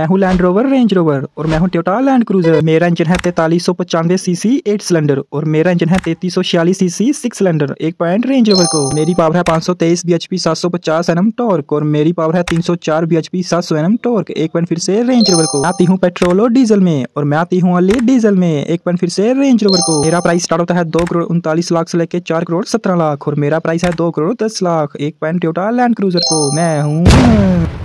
मैं हूं land rover range rover और मैं हूं टोयोटा लैंड क्रूजर। मेरा इंजन है 4395 सीसी 8 सिलेंडर और मेरा इंजन है 3346 सीसी 6 सिलेंडर 1.0 रेंज रोवर को। मेरी पावर है 523 बीएचपी 750 एनएम टॉर्क और मेरी पावर है 304 बीएचपी 700 एनएम टॉर्क। एक बार फिर से रेंज रोवर को आती हूँ पेट्रोल और डीजल में और मैं आती हूँ ओनली डीजल में। एक बार फिर से रेंज रोवर को। मेरा प्राइस स्टार्ट होता है 2,39,00,000 से लेकर 4,17,00,000 और मेरा प्राइस है 2,10,00,000। एक बार टोयोटा लैंड क्रूजर को मैं हूँ।